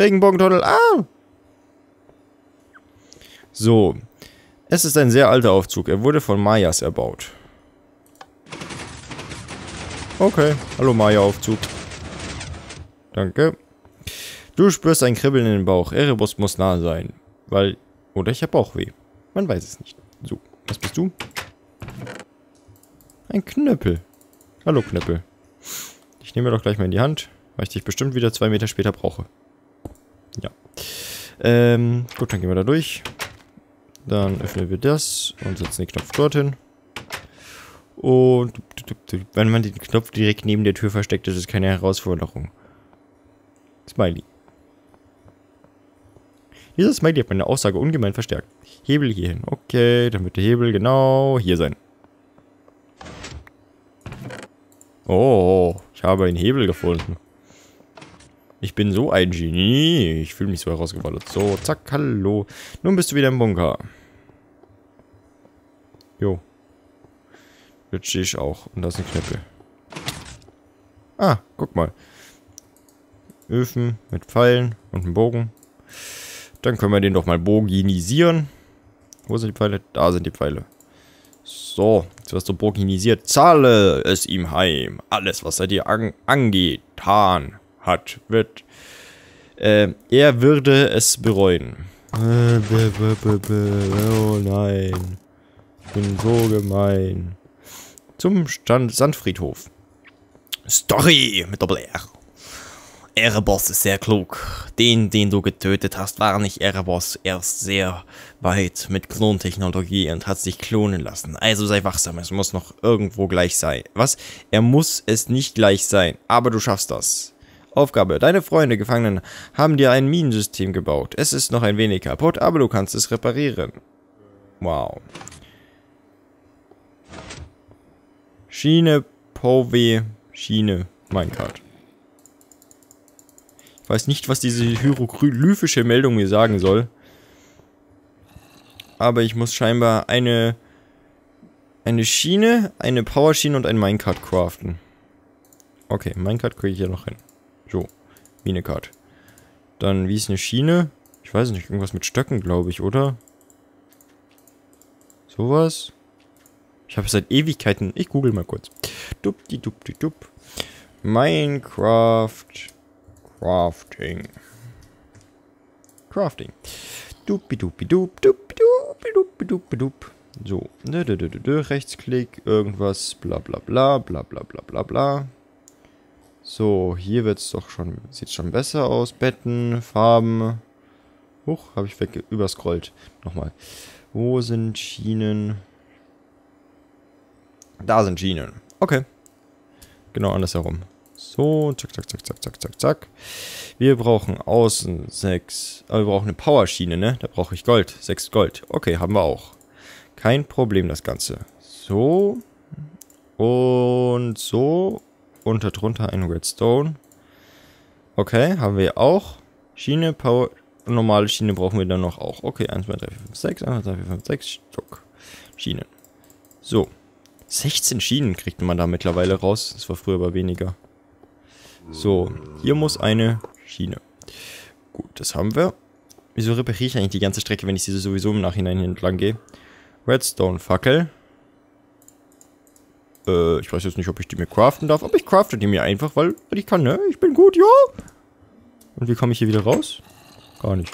Regenbogentunnel. Ah! So. Es ist ein sehr alter Aufzug. Er wurde von Mayas erbaut. Okay. Hallo Maya-Aufzug. Danke. Du spürst ein Kribbeln in den Bauch. Erebus muss nah sein. Weil... Oder ich habe Bauchweh. Man weiß es nicht. So. Was bist du? Ein Knöppel. Hallo Knöppel. Ich nehme doch gleich mal in die Hand, weil ich dich bestimmt wieder 2 Meter später brauche. Ja. Gut, dann gehen wir da durch. Dann öffnen wir das und setzen den Knopf dorthin. Und wenn man den Knopf direkt neben der Tür versteckt, ist es keine Herausforderung. Smiley. Dieser Smiley hat meine Aussage ungemein verstärkt. Hebel hierhin. Okay, dann wird der Hebel genau hier sein. Oh, ich habe einen Hebel gefunden. Ich bin so ein Genie. Ich fühle mich so herausgefordert. So, zack, hallo. Nun bist du wieder im Bunker. Jo. Jetzt stehe ich auch. Und da ist ein Knöppel. Ah, guck mal. Öfen mit Pfeilen und einem Bogen. Dann können wir den doch mal bogenisieren. Wo sind die Pfeile? Da sind die Pfeile. So, jetzt wirst du bogenisiert. Zahle es ihm heim. Alles, was er dir angetan hat, wird... er würde es bereuen. Oh nein. Ich bin so gemein. Zum Sandfriedhof. Story mit Doppel-R. Erebus ist sehr klug. Den du getötet hast, war nicht Erebus. Er ist sehr weit mit Klontechnologie und hat sich klonen lassen. Also sei wachsam, es muss noch irgendwo gleich sein. Was? Er muss es nicht gleich sein. Aber du schaffst das. Aufgabe. Deine Freunde, Gefangenen, haben dir ein Minensystem gebaut. Es ist noch ein wenig kaputt, aber du kannst es reparieren. Wow. Schiene, POW, Schiene, Minecraft. Ich weiß nicht, was diese hieroglyphische Meldung mir sagen soll. Aber ich muss scheinbar eine Schiene, eine Powerschiene und ein Minecraft craften. Okay, Minecraft kriege ich hier noch hin. So, Minecart. Dann, wie ist eine Schiene? Ich weiß nicht, irgendwas mit Stöcken, glaube ich, oder? Sowas? Ich habe seit Ewigkeiten... Ich google mal kurz. Dupdi-dupdi-dup. Minecraft. Crafting. Crafting. Dupdi-dupdi-dup. Dupdi-dupdi-dup. So. Rechtsklick. Irgendwas. Bla bla bla. Bla bla bla bla bla. So, hier wird's doch schon, sieht schon besser aus. Betten, Farben. Huch, habe ich überscrollt. Nochmal. Wo sind Schienen? Da sind Schienen. Okay. Genau andersherum. So, zack, zack, zack, zack, zack, zack, zack. Wir brauchen außen 6. Aber wir brauchen eine Powerschiene, ne? Da brauche ich Gold. 6 Gold. Okay, haben wir auch. Kein Problem, das Ganze. So. Und so. Und darunter ein Redstone. Okay, haben wir auch. Schiene, Power... Normale Schiene brauchen wir dann noch auch. Okay, 1, 2, 3, 4, 5, 6. 1, 2, 3, 4, 5, 6 Stück. Schienen. So. 16 Schienen kriegt man da mittlerweile raus. Das war früher aber weniger. So, hier muss eine Schiene. Gut, das haben wir. Wieso repariere ich eigentlich die ganze Strecke, wenn ich sie sowieso im Nachhinein entlang gehe? Redstone-Fackel. Ich weiß jetzt nicht, ob ich die mir craften darf, aber ich crafte die mir einfach, weil ich kann, ne? Ich bin gut, ja! Und wie komme ich hier wieder raus? Gar nicht.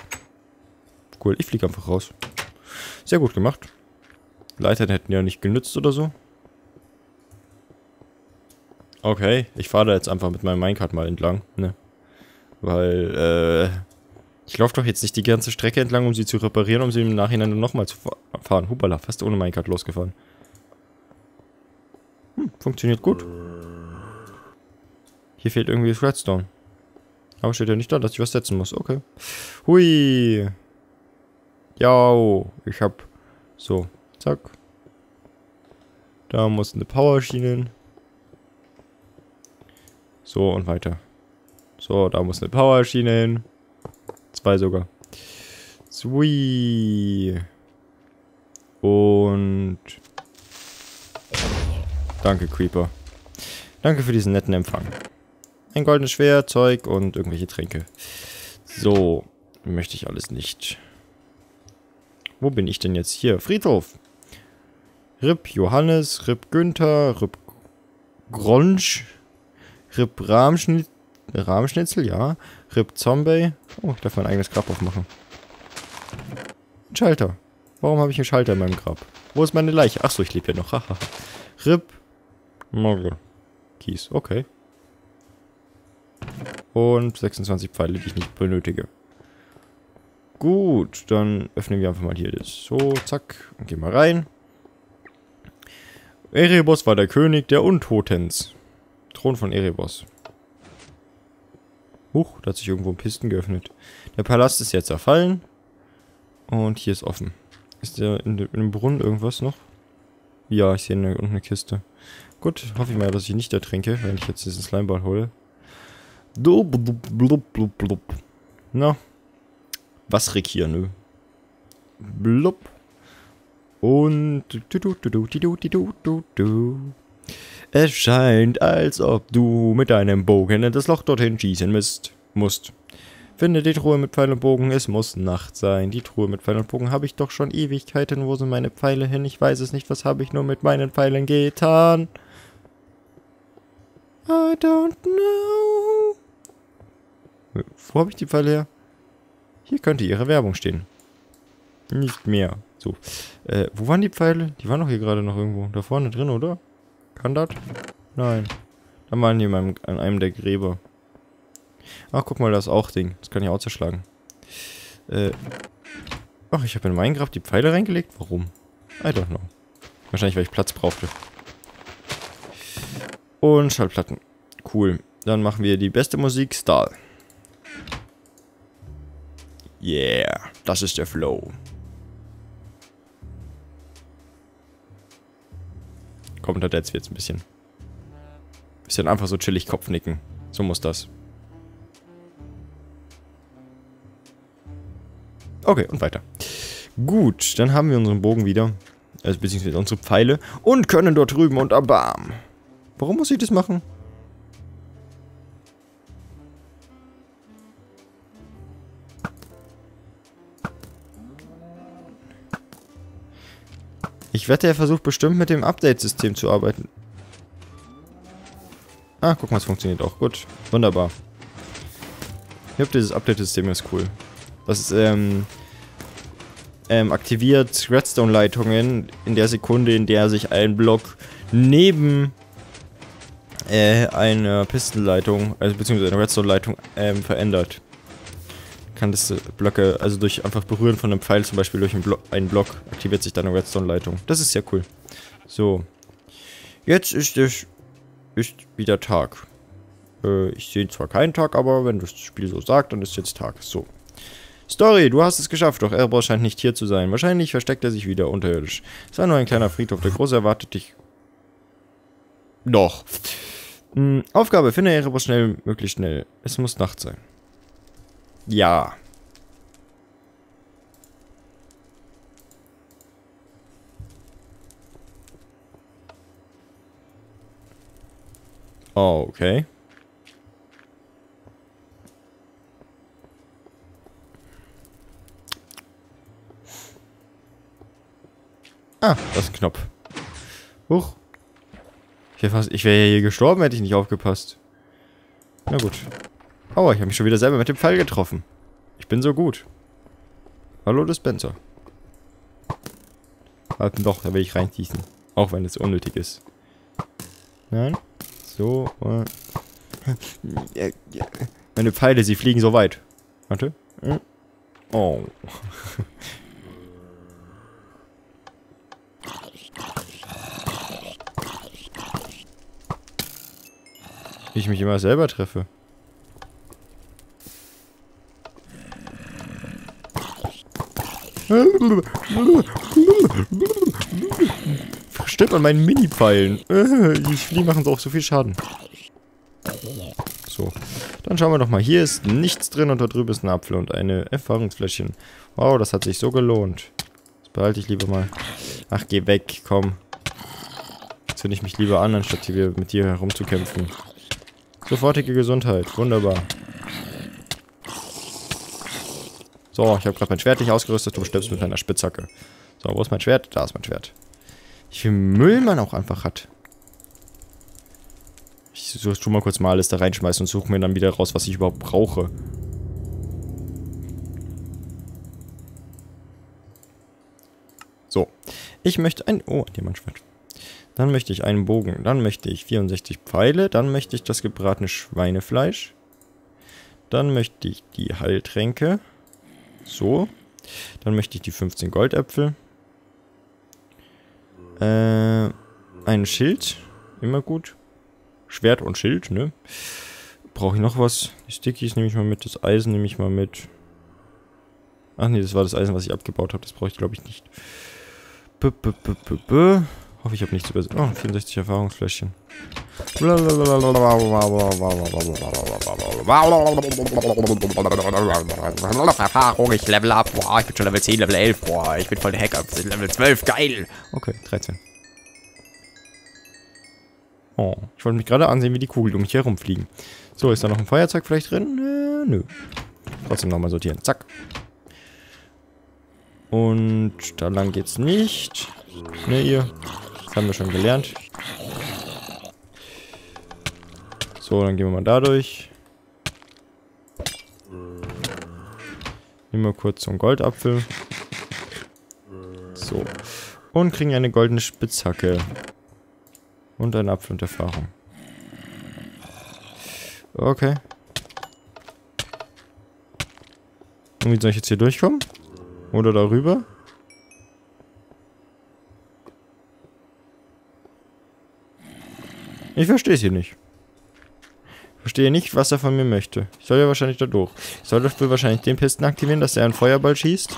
Cool, ich fliege einfach raus. Sehr gut gemacht. Leitern hätten ja nicht genützt oder so. Okay, ich fahre da jetzt einfach mit meinem Minecart mal entlang, ne? Weil, ich laufe doch jetzt nicht die ganze Strecke entlang, um sie zu reparieren, um sie im Nachhinein dann nochmal zu fahren. Hupala, fast ohne Minecart losgefahren. Funktioniert gut. Hier fehlt irgendwie das Redstone. Aber steht ja nicht da, dass ich was setzen muss. Okay. Hui. Ja, ich hab... So, zack. Da muss eine Powerschiene hin. So, und weiter. So, da muss eine Powerschiene hin. 2 sogar. Sweet. Und... Danke, Creeper. Danke für diesen netten Empfang. Ein goldenes Schwert, Zeug und irgendwelche Tränke. So, möchte ich alles nicht. Wo bin ich denn jetzt? Hier, Friedhof. Rip Johannes, Rip Günther, Rip Gronsch, Rip Rahmschnitzel, ja. Rip Zombey. Oh, ich darf mein eigenes Grab aufmachen. Ein Schalter. Warum habe ich einen Schalter in meinem Grab? Wo ist meine Leiche? Achso, ich lebe ja noch. Rip Kies, okay. Und 26 Pfeile, die ich nicht benötige. Gut, dann öffnen wir einfach mal hier das. So, zack. Und gehen mal rein. Erebus war der König der Untotens. Thron von Erebus. Huch, da hat sich irgendwo ein Pisten geöffnet. Der Palast ist jetzt zerfallen. Und hier ist offen. Ist da in dem Brunnen irgendwas noch? Ja, ich sehe unten eine Kiste. Gut, hoffe ich mal, dass ich nicht ertrinke, wenn ich jetzt diesen Slimeball hole. Blub, blub, blub, blub. Na. Wasrik hier, nö. Blub. Und es scheint, als ob du mit deinem Bogen in das Loch dorthin schießen musst. Finde die Truhe mit Pfeil und Bogen, es muss Nacht sein. Die Truhe mit Pfeil und Bogen habe ich doch schon Ewigkeiten. Wo sind meine Pfeile hin? Ich weiß es nicht, was habe ich nur mit meinen Pfeilen getan? I don't know. Wo habe ich die Pfeile her? Hier könnte ihre Werbung stehen. Nicht mehr. So. Wo waren die Pfeile? Die waren doch hier gerade noch irgendwo. Da vorne drin, oder? Kann das? Nein. Da waren die an einem der Gräber. Ach, guck mal, das ist auch Ding. Das kann ich auch zerschlagen. Ach, ich habe in Minecraft die Pfeile reingelegt? Warum? I don't know. Wahrscheinlich, weil ich Platz brauchte. Und Schallplatten. Cool. Dann machen wir die beste Musik. Stahl. Yeah. Das ist der Flow. Kommt da jetzt ein bisschen. Bisschen einfach so chillig Kopfnicken. So muss das. Okay, und weiter. Gut, dann haben wir unseren Bogen wieder. Also beziehungsweise unsere Pfeile. Und können dort drüben und abam. Warum muss ich das machen? Ich wette, er versucht bestimmt mit dem Update-System zu arbeiten. Ah, guck mal, es funktioniert auch. Gut, wunderbar. Ich hab dieses Update-System, ist cool. Das ist, aktiviert Redstone-Leitungen in der Sekunde, in der sich ein Block neben eine Pistenleitung, also beziehungsweise eine Redstone-Leitung, verändert. Kann das Blöcke, also durch einfach Berühren von einem Pfeil zum Beispiel durch einen Block, aktiviert sich dann eine Redstone-Leitung. Das ist sehr cool. So. Jetzt ist wieder Tag. Ich sehe zwar keinen Tag, aber wenn das Spiel so sagt, dann ist jetzt Tag. So. Story, du hast es geschafft, doch Erebus scheint nicht hier zu sein. Wahrscheinlich versteckt er sich wieder unterirdisch. Es war nur ein kleiner Friedhof, der Große erwartet dich. Doch. Aufgabe, finde Erebus schnell, möglichst schnell. Es muss Nacht sein. Ja. Okay. Ah, das ist ein Knopf. Huch. Ich wäre ja hier gestorben, hätte ich nicht aufgepasst. Na gut. Aua, ich habe mich schon wieder selber mit dem Pfeil getroffen. Ich bin so gut. Hallo, Dispenser. Halt doch, da will ich reinschießen. Auch wenn es unnötig ist. Nein. So. Meine Pfeile, sie fliegen so weit. Warte. Oh. Wie ich mich immer selber treffe. Stirb an meinen Mini-Pfeilen. Die machen so auch so viel Schaden. So, dann schauen wir doch mal. Hier ist nichts drin und da drüben ist ein Apfel und eine Erfahrungsfläschchen. Wow, das hat sich so gelohnt. Das behalte ich lieber mal. Ach, geh weg, komm. Jetzt zünde ich mich lieber an, anstatt hier mit dir herumzukämpfen. Sofortige Gesundheit, wunderbar. So, ich habe gerade mein Schwert nicht ausgerüstet. Du stirbst mit deiner Spitzhacke. So, wo ist mein Schwert? Da ist mein Schwert. Wie viel Müll man auch einfach hat. Ich suche schon mal kurz mal alles da reinschmeißen und suche mir dann wieder raus, was ich überhaupt brauche. So. Ich möchte ein... Oh, hier mein Schwert. Dann möchte ich einen Bogen. Dann möchte ich 64 Pfeile. Dann möchte ich das gebratene Schweinefleisch. Dann möchte ich die Heiltränke. So. Dann möchte ich die 15 Goldäpfel. Ein Schild. Immer gut. Schwert und Schild, ne? Brauche ich noch was? Die Stickies nehme ich mal mit. Das Eisen nehme ich mal mit. Ach nee, das war das Eisen, was ich abgebaut habe. Das brauche ich, glaube ich, nicht. Hoffe, ich habe nichts übersehen. Oh, 64 Erfahrungsfläschchen. Erfahrung, ich level up. Boah, ich bin schon Level 10, Level 11. Boah, ich bin voll der Hacker. Level 12, geil. Okay, 13. Oh, ich wollte mich gerade ansehen, wie die Kugeln um mich herumfliegen. So, ist da noch ein Feuerzeug vielleicht drin? Nö. Trotzdem nochmal sortieren. Zack. Und da lang geht's nicht. Ne, ihr. Das haben wir schon gelernt. So, dann gehen wir mal da durch. Nehmen wir kurz so einen Goldapfel. So. Und kriegen eine goldene Spitzhacke. Und ein Apfel und Erfahrung. Okay. Und wie soll ich jetzt hier durchkommen? Oder darüber? Ich verstehe es hier nicht. Ich verstehe nicht, was er von mir möchte. Ich soll ja wahrscheinlich da durch. Ich soll dafür wahrscheinlich den Pisten aktivieren, dass er einen Feuerball schießt.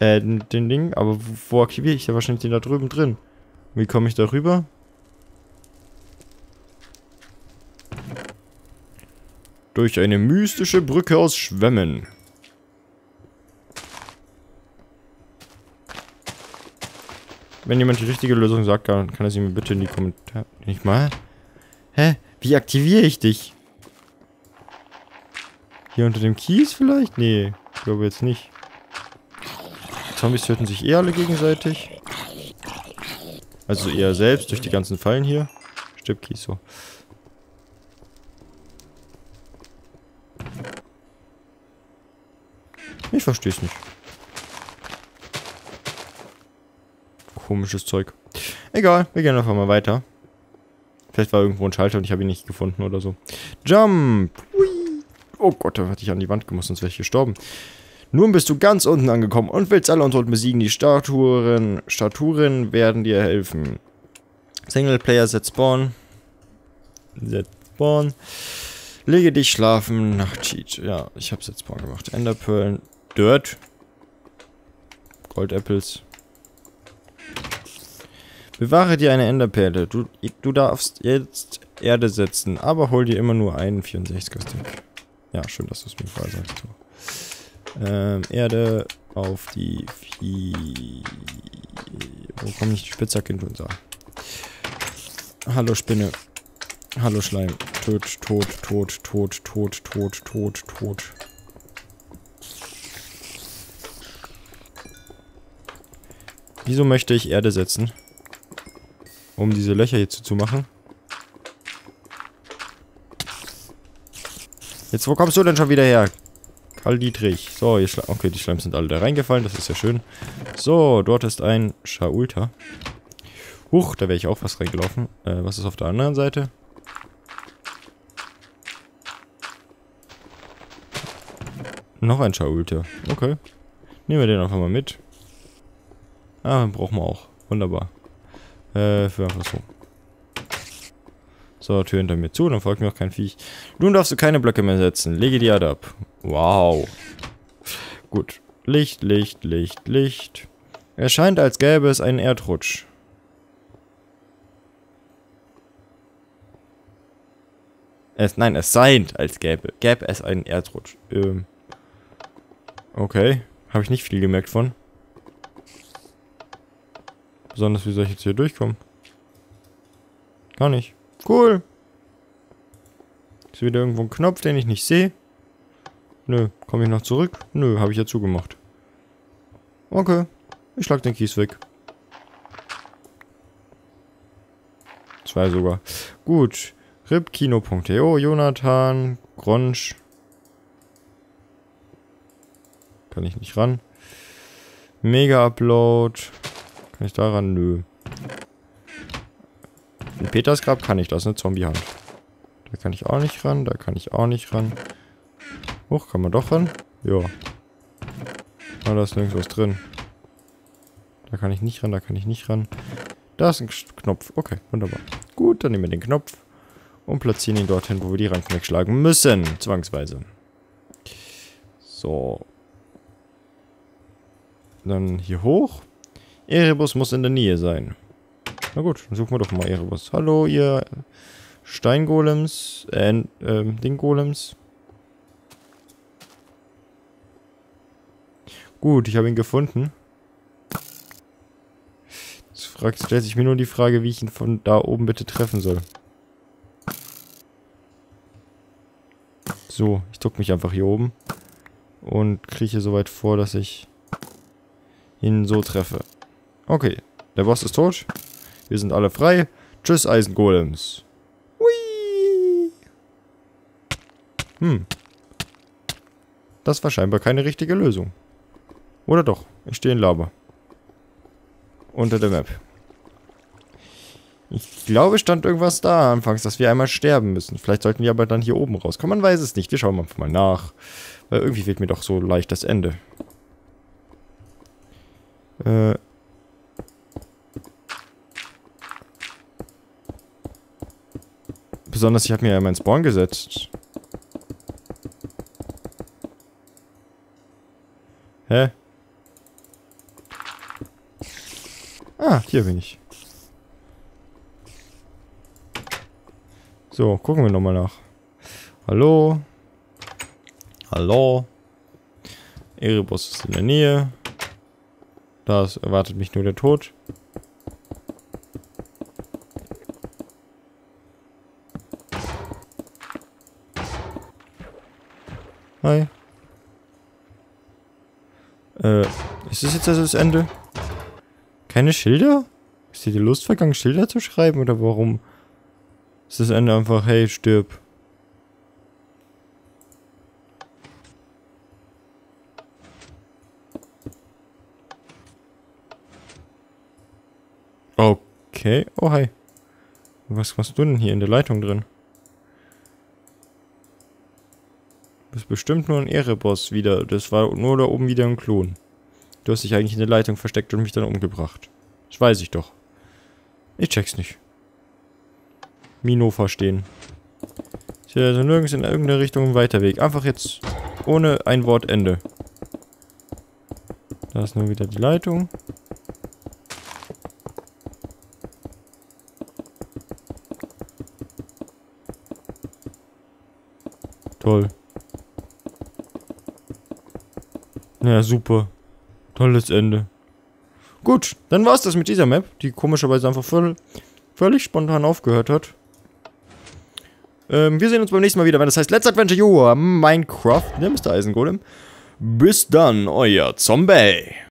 Den Ding. Aber wo aktiviere ich ja wahrscheinlich den da drüben drin? Wie komme ich da rüber? Durch eine mystische Brücke aus Schwämmen. Wenn jemand die richtige Lösung sagt, dann kann er sie mir bitte in die Kommentare... Nicht mal? Hä? Wie aktiviere ich dich? Hier unter dem Kies vielleicht? Nee, ich glaube jetzt nicht. Zombies töten sich eh alle gegenseitig. Also eher selbst, durch die ganzen Fallen hier. Stirb, Kies, so. Ich verstehe es nicht. Komisches Zeug. Egal, wir gehen einfach mal weiter. Vielleicht war irgendwo ein Schalter und ich habe ihn nicht gefunden oder so. Jump! Hui. Oh Gott, da hatte ich an die Wand gemusst, sonst wäre ich gestorben. Nun bist du ganz unten angekommen und willst alle unten besiegen. Die Statuen werden dir helfen. Singleplayer, set spawn. Set spawn. Lege dich schlafen nach Cheat. Ja, ich habe set spawn gemacht. Enderpearl, Dirt. Goldapples. Bewahre dir eine Enderperle. Du darfst jetzt Erde setzen, aber hol dir immer nur einen 64er-Stick. Ja, schön, dass du es mir vorher sagst. Erde auf die Vieh. Wo komme ich die Spitzhacke hin und sage? Hallo Spinne. Hallo Schleim. Tot, tot, tot, tot, tot, tot, tot, tot. Wieso möchte ich Erde setzen? Um diese Löcher hier zuzumachen. Jetzt, wo kommst du denn schon wieder her? All Dietrich. So, hier okay, die Schleims sind alle da reingefallen. Das ist ja schön. So, dort ist ein Schaulter. Huch, da wäre ich auch fast reingelaufen. Was ist auf der anderen Seite? Noch ein Schaulter. Okay. Nehmen wir den einfach mal mit. Ah, den brauchen wir auch. Wunderbar. Für einfach so. So, Tür hinter mir zu, dann folgt mir auch kein Viech. Nun darfst du keine Blöcke mehr setzen. Lege die Erde ab. Wow. Gut. Licht, Licht, Licht, Licht. Es scheint, als gäbe es einen Erdrutsch. Es scheint, als gäbe es einen Erdrutsch. Okay. Habe ich nicht viel gemerkt von. Besonders, wie soll ich jetzt hier durchkommen? Gar nicht. Cool. Ist wieder irgendwo ein Knopf, den ich nicht sehe. Nö, komme ich noch zurück? Nö, habe ich ja zugemacht. Okay, ich schlag den Kies weg. Zwei sogar. Gut. Ripkino.eo, Jonathan, Gronsch. Kann ich nicht ran. Mega-Upload. Kann ich da ran? Nö. In Peters Grab kann ich, das ist eine Zombie-Hand. Da kann ich auch nicht ran, da kann ich auch nicht ran. Hoch, kann man doch ran? Ja. Aber da ist nirgends was drin. Da kann ich nicht ran, da kann ich nicht ran. Da ist ein Knopf. Okay, wunderbar. Gut, dann nehmen wir den Knopf und platzieren ihn dorthin, wo wir die Ranken wegschlagen müssen. Zwangsweise. So. Dann hier hoch. Erebus muss in der Nähe sein. Na gut, dann suchen wir doch mal Erebus. Hallo, ihr Steingolems. Dinggolems. Gut, ich habe ihn gefunden. Jetzt stellt sich mir nur die Frage, wie ich ihn von da oben bitte treffen soll. So, ich duck mich einfach hier oben und krieche so weit vor, dass ich ihn so treffe. Okay, der Boss ist tot. Wir sind alle frei. Tschüss, Eisengolems. Hui! Hm. Das war scheinbar keine richtige Lösung. Oder doch? Ich stehe in Lava. Unter der Map. Ich glaube, stand irgendwas da anfangs, dass wir einmal sterben müssen. Vielleicht sollten wir aber dann hier oben rauskommen. Man weiß es nicht. Wir schauen einfach mal nach. Weil irgendwie fehlt mir doch so leicht das Ende. Besonders, ich habe mir ja meinen Spawn gesetzt. Hä? Ah, hier bin ich. So, gucken wir nochmal nach. Hallo? Hallo? Erebus ist in der Nähe. Da erwartet mich nur der Tod. Hi. Ist das jetzt also das Ende? Keine Schilder? Ist dir die Lust vergangen, Schilder zu schreiben oder warum? Ist das Ende einfach, hey, stirb. Okay. Oh, hi. Was machst du denn hier in der Leitung drin? Du bist bestimmt nur ein Erebus wieder. Das war nur da oben wieder ein Klon. Du hast dich eigentlich in der Leitung versteckt und mich dann umgebracht. Das weiß ich doch. Ich check's nicht. Mino verstehen. Ist ja also nirgends in irgendeiner Richtung ein weiter Weg. Einfach jetzt ohne ein Wort Ende. Da ist nur wieder die Leitung. Toll. Naja, super. Tolles Ende. Gut, dann war's das mit dieser Map, die komischerweise einfach völlig spontan aufgehört hat. Wir sehen uns beim nächsten Mal wieder, wenn das heißt Let's Adventure You Minecraft, der Mr. Eisengolem. Bis dann, euer Zombey.